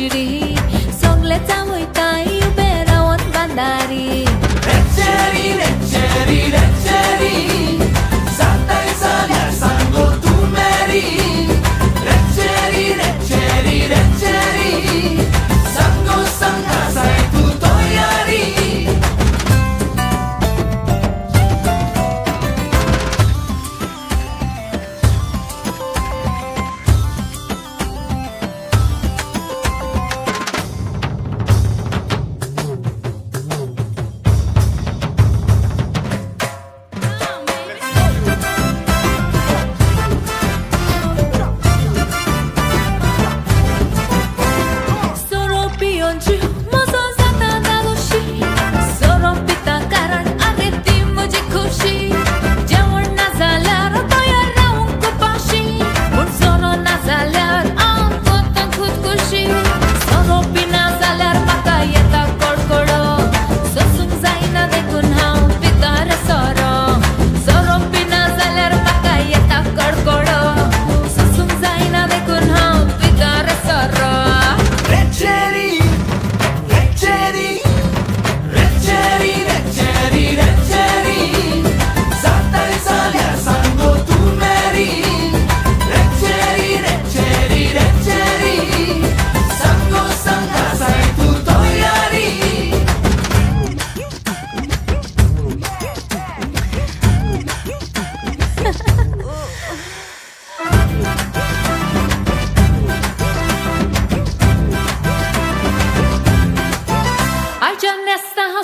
Ciri song le tamu tai berawan bandari red cherry santai saja sanggul tu meri red cherry sanggul sangka saya tu toyari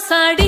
sari